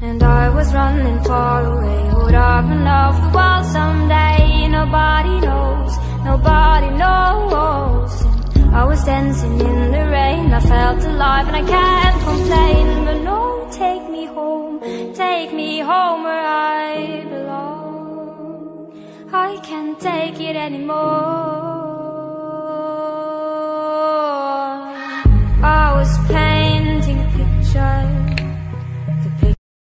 And I was running far away. Would I run off the world someday? Nobody knows, nobody knows. And I was dancing in the rain. I felt alive and I can't complain. But no, take me home where I belong. I can't take it anymore. I was painting a picture